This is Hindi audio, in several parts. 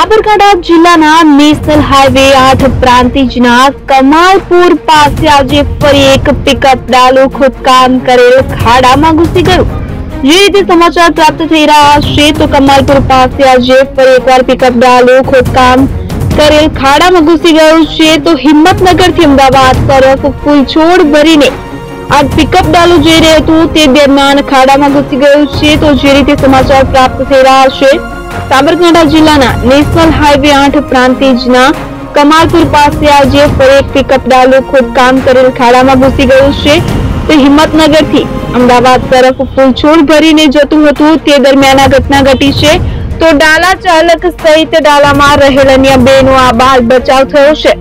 સાબરકાંઠા જિલ્લાના નેશનલ હાઈવે 8 પ્રાંતિજના કમાલપુર પાસે આજે ફરી એક પિકઅપ ડાલો ખોદકામ કરેલ ખાડામાં ઘૂસી ગયું। જે રીતે સમાચાર પ્રાપ્ત થઈ રહ્યા છે તો કમાલપુર પાસે આજે ફરી એકવાર પિકઅપ ડાલો ખોદકામ કરેલ ખાડામાં ઘૂસી ગયું છે। તો હિંમતનગરથી અમદાવાદ તરફ ફૂલછોડ ભરીને આ પિકઅપ ડાલો જઈ રહ્યું હતું તે દરમિયાન ખાડામાં ઘૂસી ગયું છે। તો જે રીતે સમાચાર પ્રાપ્ત થઈ રહ્યા છે साबरकांठा जिल्लाना नेशनल हाईवे 8 प्रांतिजना कमालपुर पासे आजे फरी एक पिकअप डालो खोदकाम करेल खाडामां घुसी गयुं छे। तो हिम्मतनगरथी अमदावाद तरफ फूलछोड भरीने जतुं हतुं ते दरमियान आ घटना घटी छे। तो डाला चालक सहित डालामां रहेल अन्य बेनो आ बाद बचाव थयो छे।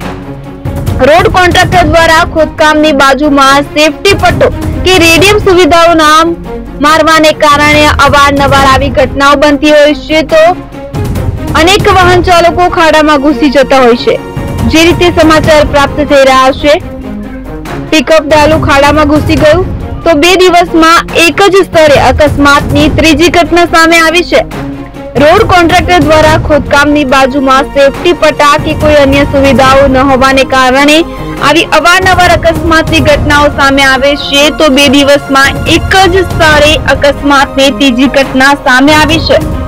रोड कॉन्ट्राक्टर द्वारा खोदकामनी बाजुमां सेफ्टी पट्टो के रेडियम सुविधाओं नाम मारवाने कारणे अवारनवार आवी घटनाओं बनती होय छे। तो अनेक वाहन चालको खाडामां घुसी जता होय छे। जे रीते समाचार प्राप्त थई रह्या छे पिकअप डालू खाडामां घुसी गयुं। तो बे दिवसमां एक ज स्थळे अकस्मातनी त्रीजी घटना सामे आवी छे। रोड कॉन्ट्राक्टर द्वारा खोदकामनी बाजुमां सेफ्टी पट्टा के कोई अन्य सुविधाओं न होवाने कारणे आवी अवारनवार अकस्मातनी घटनाओं सामे आवे छे। तो बे दिवसमां एक ज सारे अकस्मातनी तीजी घटना सामे आवी छे।